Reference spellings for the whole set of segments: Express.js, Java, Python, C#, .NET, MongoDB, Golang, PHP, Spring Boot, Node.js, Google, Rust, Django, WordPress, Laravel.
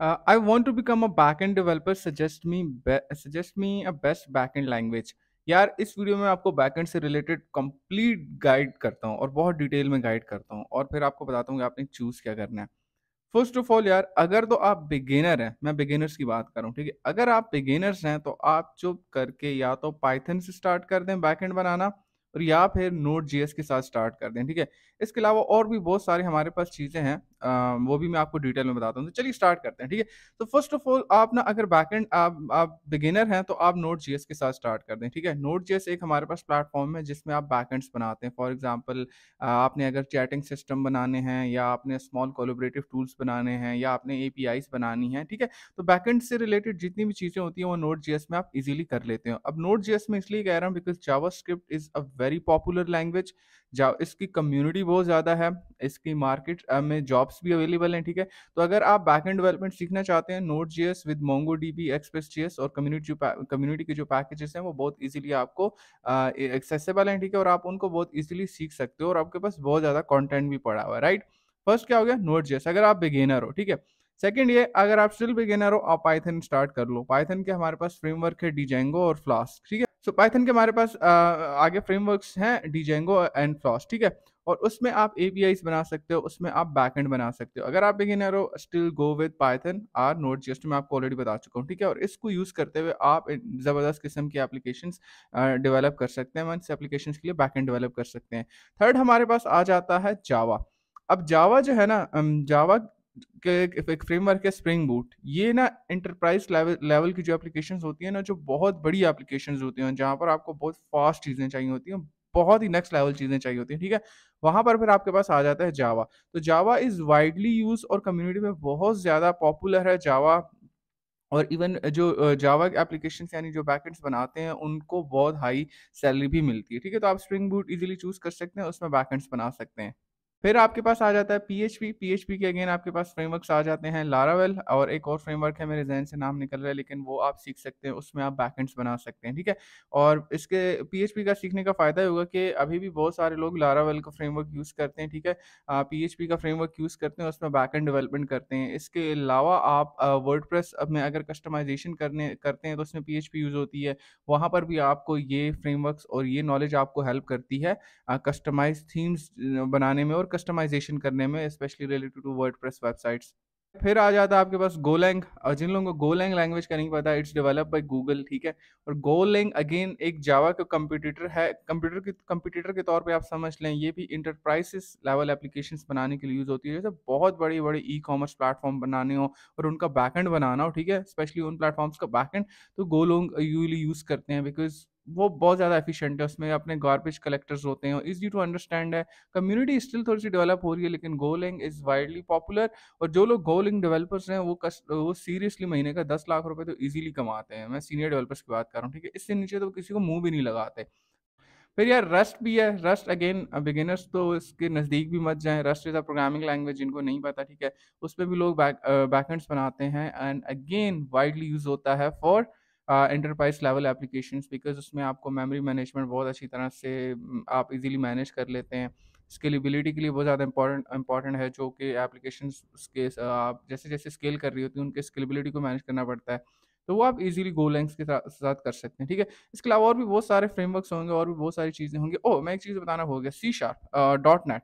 I want to become a backend developer. Suggest me a best backend language. यार इस video में आपको backend से रिलेटेड कंप्लीट गाइड करता हूँ और बहुत डिटेल में गाइड करता हूँ और फिर आपको बताता हूँ कि आपने चूज़ क्या करना है। फर्स्ट ऑफ ऑल यार अगर तो आप बिगिनर हैं, मैं बिगिनर्स की बात कर रहा हूँ, ठीक है। अगर आप बिगिनर्स हैं तो आप चुप करके या तो पाइथन से स्टार्ट कर दें बैकएंड बनाना और या फिर Node.js के साथ स्टार्ट कर दें, ठीक है। इसके अलावा और भी बहुत सारी हमारे पास चीज़ें हैं, वो भी मैं आपको डिटेल में बताता हूँ, तो चलिए स्टार्ट करते हैं, ठीक है। तो फर्स्ट ऑफ ऑल आप ना अगर बैकएंड आप बिगिनर हैं तो आप Node.js के साथ स्टार्ट कर दें, ठीक है। Node.js एक हमारे पास प्लेटफॉर्म है जिसमें आप बैकएंड्स बनाते हैं। फॉर एग्जाम्पल आपने अगर चैटिंग सिस्टम बनाने हैं या आपने स्मॉल कोलोबरेटिव टूल्स बनाने हैं या आपने APIs बनानी है, ठीक है। तो बैकएंड से रिलेटेड जितनी भी चीज़ें होती हैं वो Node.js में आप इजीली कर लेते हो। अब Node.js में इसलिए कह रहा हूँ because JavaScript is a very popular language, इसकी कम्युनिटी बहुत ज़्यादा है, इसकी मार्केट में जॉब्स भी अवेलेबल हैं, ठीक है। तो अगर आप बैकएंड डेवलपमेंट सीखना चाहते हैं Node.js विद MongoDB, Express.js और कम्युनिटी के जो पैकेजेस हैं वो बहुत इजीली आपको एक्सेसिबल हैं, ठीक है। और आप उनको बहुत इजीली सीख सकते हो और आपके पास बहुत ज़्यादा कंटेंट भी पड़ा हुआ है, राइट। फर्स्ट क्या हो गया Node.js अगर आप बिगिनर हो, ठीक है। सेकंड ये अगर आप स्टिल बिगिनर हो आप पाइथन स्टार्ट कर लो। पाइथन के हमारे पास फ्रेमवर्क है Django और Flask, ठीक है। सो पाइथन के हमारे पास आगे फ्रेमवर्क्स हैं Django एंड Flask, ठीक है। और उसमें आप APIs बना सकते हो, उसमें आप बैकएंड बना सकते हो। अगर आप बिगिनर हो स्टिल गो विद पाइथन और Node.js, मैं आपको ऑलरेडी बता चुका हूँ, ठीक है। और इसको यूज़ करते हुए आप ज़बरदस्त किस्म की एप्लीकेशंस डेवलप कर सकते हैं, मीन्स एप्लीकेशंस के लिए बैकएंड डेवलप कर सकते हैं। थर्ड हमारे पास आ जाता है जावा। अब जावा जो है ना, जावा एक फ्रेमवर्क है स्प्रिंग बूट। ये ना इंटरप्राइज लेवल की जो एप्लीकेशंस होती हैं ना, जो बहुत बड़ी एप्लीकेशंस होती हैं जहाँ पर आपको बहुत फास्ट चीज़ें चाहिए होती हैं, बहुत ही नेक्स्ट लेवल चीज़ें चाहिए होती हैं, ठीक है। वहाँ पर फिर आपके पास आ जाता है जावा। तो जावा इज़ वाइडली यूज और कम्युनिटी में बहुत ज़्यादा पॉपुलर है जावा। और इवन जो जावा एप्लीकेशंस यानी जो बैकएंड्स बनाते हैं उनको बहुत हाई सैलरी भी मिलती है, ठीक है। तो आप स्प्रिंग बूट ईजिली चूज़ कर सकते हैं, उसमें बैकएंड्स बना सकते हैं। फिर आपके पास आ जाता है PHP के अगेन आपके पास फ्रेमवर्क्स आ जाते हैं Laravel और एक और फ्रेमवर्क है, मेरे जहन से नाम निकल रहा है, लेकिन वो आप सीख सकते हैं, उसमें आप बैकएंड्स बना सकते हैं, ठीक है। और इसके PHP का सीखने का फ़ायदा होगा कि अभी भी बहुत सारे लोग Laravel का फ्रेमवर्क यूज़ करते हैं, ठीक है। PHP का फ्रेमवर्क यूज़ करते हैं, उसमें बैकएंड डेवलपमेंट करते हैं। इसके अलावा आप वर्डप्रेस में अगर कस्टमाइजेशन करते हैं तो उसमें PHP यूज़ होती है। वहाँ पर भी आपको ये फ्रेमवर्क्स और ये नॉलेज आपको हेल्प करती है कस्टमाइज थीम्स बनाने में और कस्टमाइजेशन करने में, specially related to WordPress websites. फिर आ जाता है आपके पास गोलैंग। और जिन लोगों को गोलैंग लैंग्वेज का नहीं पता, इट्स डेवलप्ड बाय गूगल, ठीक है। और गोलैंग अगेन एक जावा का कंपटीटर है, कंपटीटर के तौर पे आप समझ लें। ये भी इंटरप्राइजेस लेवल एप्लीकेशंस बनाने के लिए यूज़ होती है, जैसे बहुत बड़ी बड़ी e-कॉमर्स प्लेटफॉर्म बनाने हो और उनका बैकएंड बनाना हो, ठीक है। स्पेशली उन प्लेटफॉर्म्स का बैकएंड तो गोलैंग यूजुअली यूज़ करते हैं बिकॉज वो बहुत ज़्यादा एफिशिएंट है, उसमें अपने गार्बेज कलेक्टर्स होते हैं और इजी टू अंडरस्टैंड है। कम्युनिटी स्टिल थोड़ी सी डेवलप हो रही है लेकिन गोलिंग इज़ वाइडली पॉपुलर। और जो लोग गोलिंग डेवलपर्स हैं वो सीरियसली महीने का 10 लाख रुपए तो इजीली कमाते हैं, मैं सीनियर डेवलपर्स की बात कर रहा हूँ, ठीक है। इससे नीचे तो किसी को मुँह भी नहीं लगाते। फिर यार रस्ट भी है। रस्ट अगेन बिगिनर्स तो इसके नज़दीक भी मत जाएं। Rust is a programming language, जिनको नहीं पता, ठीक है। उस पर भी लोग बैकएंड्स बनाते हैं एंड अगेन वाइडली यूज़ होता है for enterprise level applications because उसमें आपको मेमोरी मैनेजमेंट बहुत अच्छी तरह से आप इजीली मैनेज कर लेते हैं। स्केलेबिलिटी के लिए बहुत ज़्यादा इंपॉर्टेंट है, जो कि एप्लीकेशंस उसके आप जैसे जैसे स्केल कर रही होती है उनके स्केलेबिलिटी को मैनेज करना पड़ता है, तो वो आप इजीली गोलैंग्स के साथ कर सकते हैं, ठीक है। इसके अलावा और भी बहुत सारे फ्रेमवर्क्स होंगे और भी बहुत सारी चीज़ें होंगी। ओ मैं एक चीज़ बताना भूल गया, C#,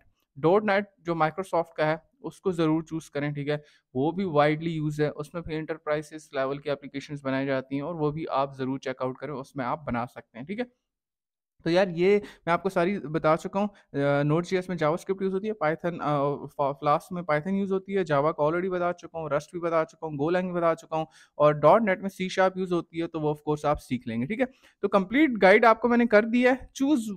.NET जो माइक्रोसॉफ्ट का है उसको ज़रूर चूज़ करें, ठीक है। वो भी वाइडली यूज़ है, उसमें फिर इंटरप्राइजेस लेवल की एप्लीकेशंस बनाई जाती हैं और वो भी आप ज़रूर चेकआउट करें, उसमें आप बना सकते हैं, ठीक है। तो यार ये मैं आपको सारी बता चुका हूँ। Node.js में जावास्क्रिप्ट यूज़ होती है, पाइथन Flask में पाइथन यूज़ होती है, जावा का ऑलरेडी बता चुका हूँ, रस्ट भी बता चुका हूँ, गोलैंग भी बता चुका हूँ और .NET में C# यूज़ होती है, तो वो ऑफकोर्स आप सीख लेंगे, ठीक है। तो कंप्लीट गाइड आपको मैंने कर दिया है। चूज़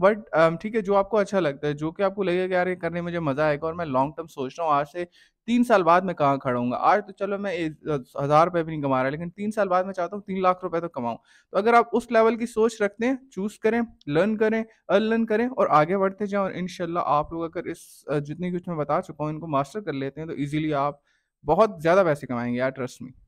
बट ठीक है, जो आपको अच्छा लगता है, जो कि आपको लगेगा कि यार ये करने में मुझे मज़ा आएगा और मैं लॉन्ग टर्म सोच रहा हूँ आज से 3 साल बाद मैं कहाँ खड़ा हूँगा। आज तो चलो मैं 1000 रुपये भी नहीं कमा रहा, लेकिन 3 साल बाद मैं चाहता हूँ 3 लाख रुपए तो कमाऊँ। तो अगर आप उस लेवल की सोच रखते हैं, चूज़ करें, लर्न करें, अनलर्न करें और आगे बढ़ते जाएँ। और इंशाल्लाह आप लोग अगर इस जितनी कुछ मैं बता चुका हूँ इनको मास्टर कर लेते हैं तो ईजिली आप बहुत ज़्यादा पैसे कमाएंगे यार, ट्रस्ट मी।